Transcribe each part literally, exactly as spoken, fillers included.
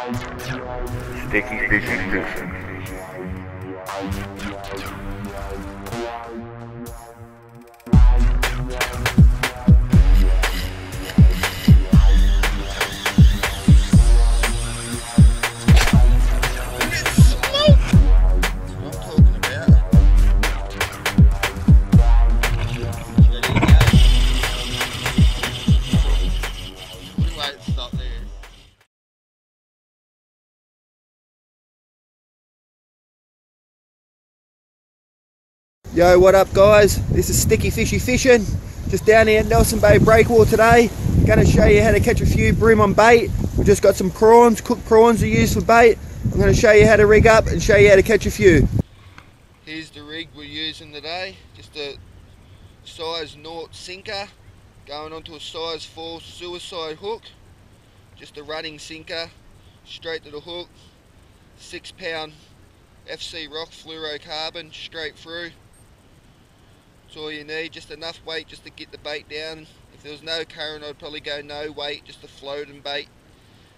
Sticky Fishy Fishing. Yo, what up guys? This is Sticky Fishy Fishing, just down here at Nelson Bay Breakwall today. Going to show you how to catch a few bream on bait. We've just got some prawns, cooked prawns are used for bait. I'm going to show you how to rig up and show you how to catch a few. Here's the rig we're using today, just a size naught sinker going onto a size four suicide hook. Just a running sinker, straight to the hook, six pound F C rock fluorocarbon straight through. That's all you need, just enough weight just to get the bait down. If there was no current, I'd probably go no weight, just a floating bait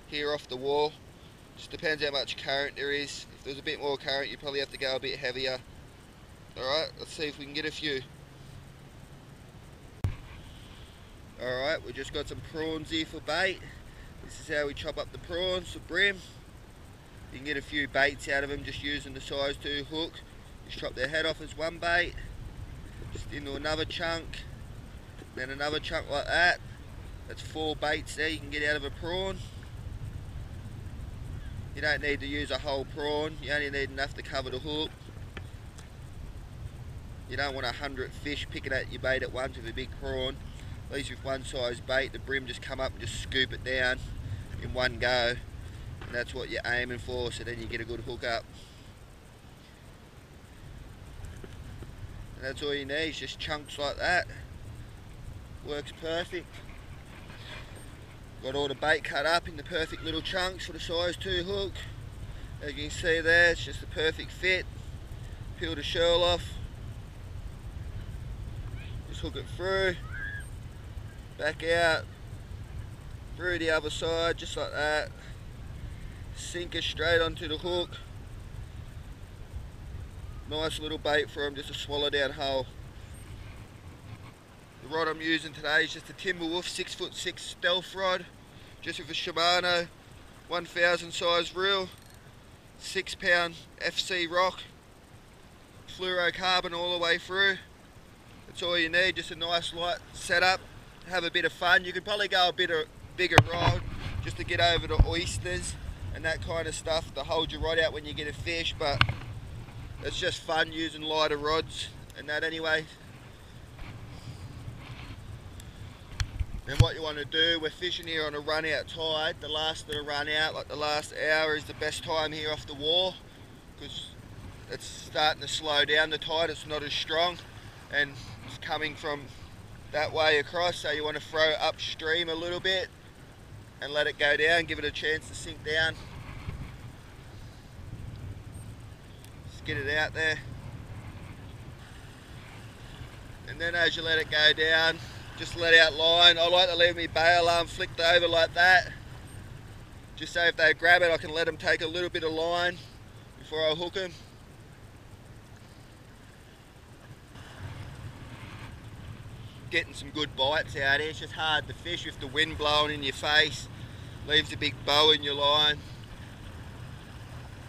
here off the wall. Just depends how much current there is. If there was a bit more current, you'd probably have to go a bit heavier. Alright, let's see if we can get a few. Alright, we've just got some prawns here for bait. This is how we chop up the prawns for bream. You can get a few baits out of them just using the size two hook. Just chop their head off as one bait. Just into another chunk, then another chunk like that. That's four baits there you can get out of a prawn. You don't need to use a whole prawn, you only need enough to cover the hook. You don't want a hundred fish picking at your bait at once with a big prawn. At least with one size bait, the bream just come up and just scoop it down in one go. And that's what you're aiming for, so then you get a good hook up. That's all you need, is just chunks like that. Works perfect. Got all the bait cut up in the perfect little chunks for the size two hook. As you can see there, it's just the perfect fit. Peel the shell off. Just hook it through. Back out. Through the other side, just like that. Sinker straight onto the hook. Nice little bait for them, just a swallow down hole. The rod I'm using today is just a Timberwolf six foot six stealth rod, just with a Shimano one thousand size reel, six pound F C rock, fluorocarbon all the way through. That's all you need, just a nice light setup, have a bit of fun. You could probably go a bit of bigger rod just to get over the oysters and that kind of stuff to hold your rod out when you get a fish, but it's just fun using lighter rods and that anyway. And what you want to do, we're fishing here on a run out tide. The last of the run out, like the last hour, is the best time here off the wall because it's starting to slow down the tide, it's not as strong and it's coming from that way across, so you want to throw upstream a little bit and let it go down, give it a chance to sink down. Get it out there, and then as you let it go down, just let out line. I like to leave my bail arm flicked over like that, just so if they grab it I can let them take a little bit of line before I hook them. Getting some good bites out here. It's just hard to fish with the wind blowing in your face, leaves a big bow in your line,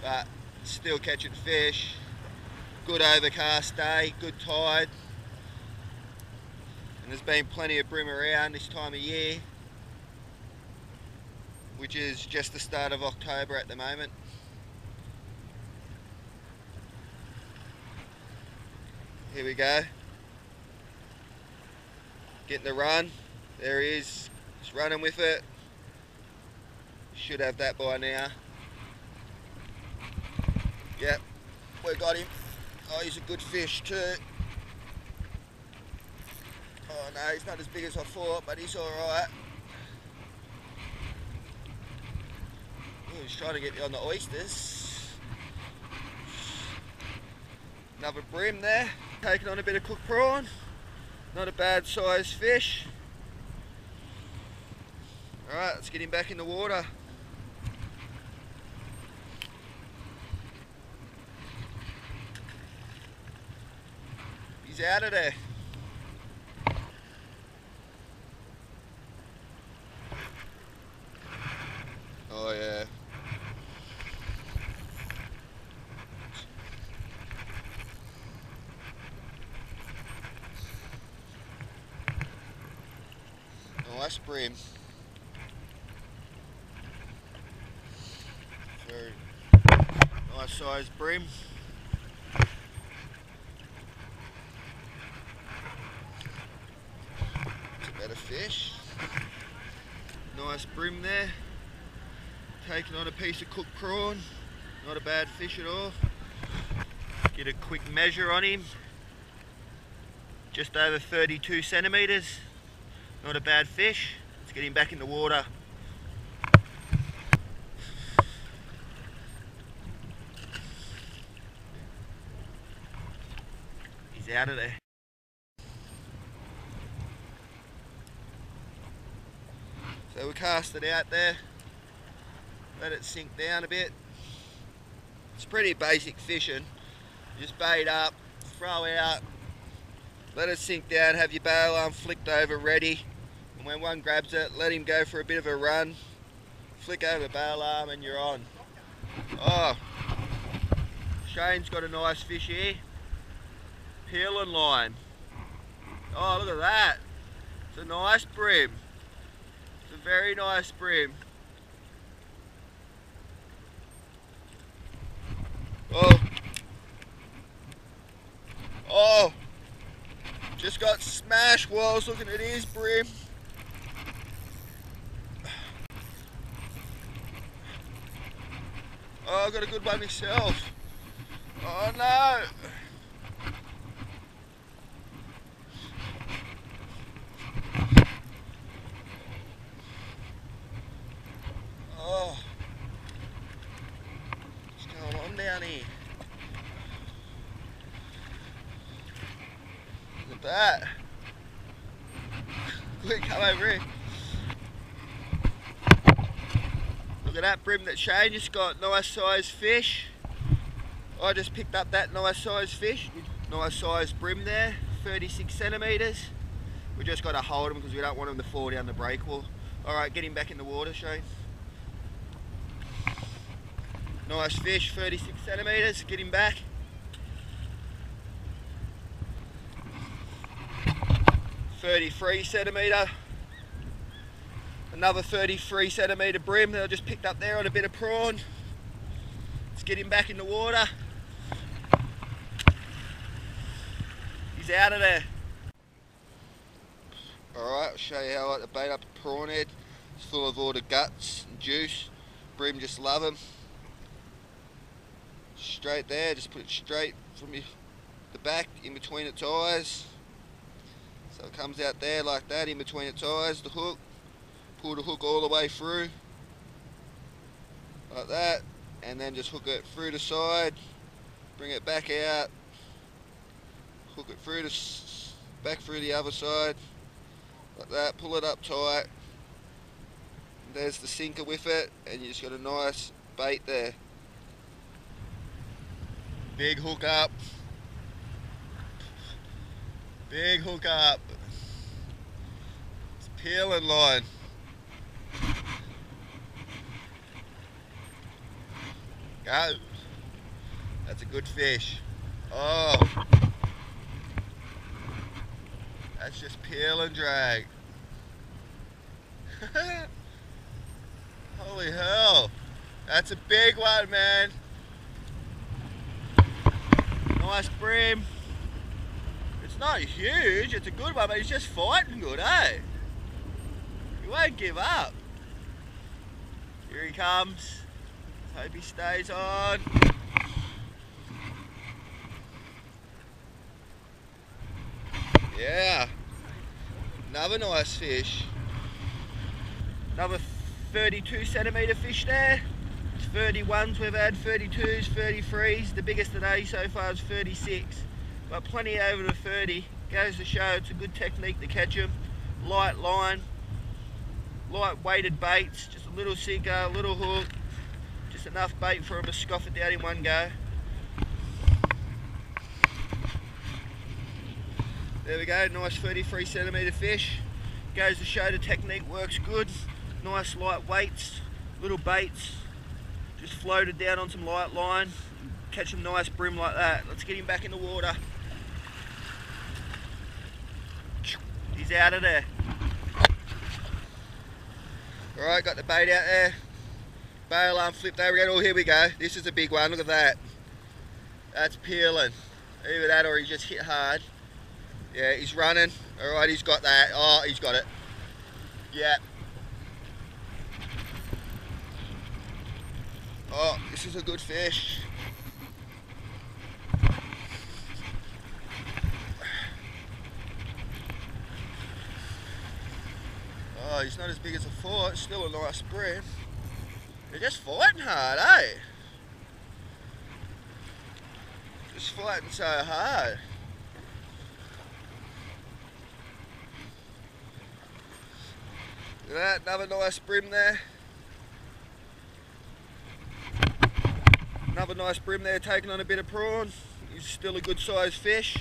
but still catching fish. Good overcast day, good tide, and there's been plenty of bream around this time of year, which is just the start of October at the moment. Here we go, getting the run. There he is, just running with it. Should have that by now. Yep, we got him. Oh, he's a good fish too. Oh no, he's not as big as I thought, but he's alright. He's trying to get me on the oysters. Another bream there. Taking on a bit of cooked prawn. Not a bad sized fish. Alright, let's get him back in the water. He's out of there. Oh yeah. Nice bream. Very nice size bream. It's a better fish. Nice bream there. Taking on a piece of cooked prawn. Not a bad fish at all. Get a quick measure on him. Just over thirty-two centimeters. Not a bad fish. Let's get him back in the water. He's out of there. So we cast it out there. Let it sink down a bit. It's pretty basic fishing. Just bait up, throw out, let it sink down, have your bail arm flicked over ready. And when one grabs it, let him go for a bit of a run, flick over bail arm and you're on. Oh, Shane's got a nice fish here. Peel and line. Oh, look at that. It's a nice bream. It's a very nice bream. Oh. Oh. Just got smashed while I was looking at his bream. Oh, I got a good one myself. Oh no. Oh. What's going on down here? That. Quick, come over here. Look at that bream that Shane just got. Nice size fish. I just picked up that nice size fish. Nice size bream there, thirty-six centimetres. We just got to hold him because we don't want him to fall down the breakwall. Alright, get him back in the water, Shane. Nice fish, thirty-six centimetres. Get him back. thirty-three centimetre, another thirty-three centimetre bream that I just picked up there on a bit of prawn. Let's get him back in the water. He's out of there. Alright, I'll show you how I like to bait up a prawn head. It's full of all the guts and juice. Bream just love them. Straight there, just put it straight from the back in between its eyes. So it comes out there like that, in between its eyes, the hook. Pull the hook all the way through, like that, and then just hook it through the side, bring it back out, hook it through the, back through the other side, like that, pull it up tight. And there's the sinker with it, and you just got a nice bait there. Big hook up. Big hook up. It's peel and line. Go. That's a good fish. Oh. That's just peel and drag. Holy hell. That's a big one, man. Nice bream. It's not huge, it's a good one, but he's just fighting good, eh? He won't give up. Here he comes. Hope he stays on. Yeah. Another nice fish. Another thirty-two centimetre fish there. It's thirty-ones we've had, thirty-twos, thirty-threes. The biggest today so far is thirty-six. But plenty over the thirty, goes to show it's a good technique to catch them. Light line, light weighted baits, just a little sinker, a little hook, just enough bait for them to scoff it down in one go. There we go, nice thirty-three centimetre fish. Goes to show the technique works good. Nice light weights, little baits, just floated down on some light line. Catch a nice brim like that. Let's get him back in the water. He's out of there. Alright, got the bait out there. Bail arm flipped over again. Oh, here we go. This is a big one. Look at that. That's peeling. Either that or he just hit hard. Yeah, he's running. Alright, he's got that. Oh, he's got it. Yeah. Oh, this is a good fish. Oh, he's not as big as I thought. Still a nice breath. They're just fighting hard, eh? Just fighting so hard. Look at that, another nice brim there. Another nice brim there, taking on a bit of prawn. He's still a good sized fish.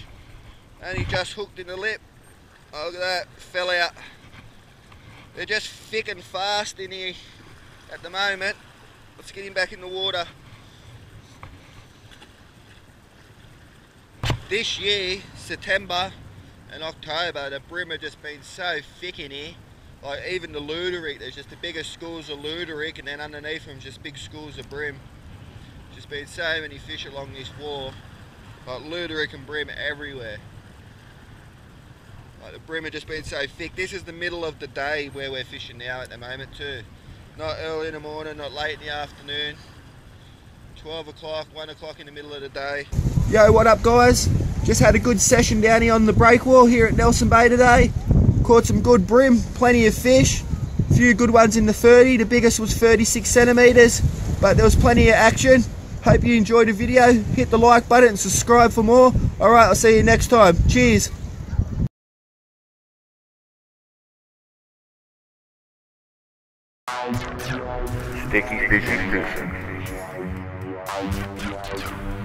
And he just hooked in the lip. Oh, look at that, fell out. They're just thick and fast in here at the moment. Let's get him back in the water. This year, September and October, the brim have just been so thick in here. Like even the luderick, there's just the biggest schools of luderick, and then underneath them just big schools of brim. Just been so many fish along this wharf. Like luderick and brim everywhere. Like the brim have just been so thick. This is the middle of the day where we're fishing now at the moment too. Not early in the morning, not late in the afternoon. twelve o'clock, one o'clock in the middle of the day. Yo, what up guys? Just had a good session down here on the breakwall here at Nelson Bay today. Caught some good brim, plenty of fish. A few good ones in the thirty, the biggest was thirty-six centimetres. But there was plenty of action. Hope you enjoyed the video. Hit the like button and subscribe for more. Alright, I'll see you next time. Cheers. Sticky Fishy Fishing.